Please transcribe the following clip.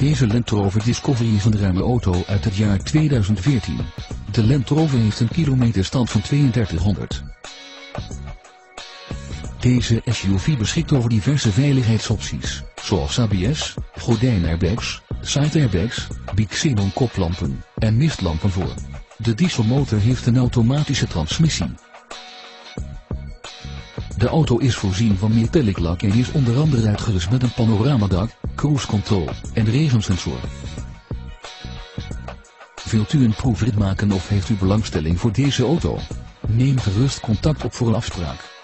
deze Land Rover Discovery is een ruime auto uit het jaar 2014. De Land Rover heeft een kilometerstand van 3200. Deze SUV beschikt over diverse veiligheidsopties, zoals ABS, gordijnairbags, side-airbags, Bi-xenon koplampen en mistlampen voor. De dieselmotor heeft een automatische transmissie. De auto is voorzien van metallic lak en is onder andere uitgerust met een panoramadak, cruise control en regensensor. Wilt u een proefrit maken of heeft u belangstelling voor deze auto? Neem gerust contact op voor een afspraak.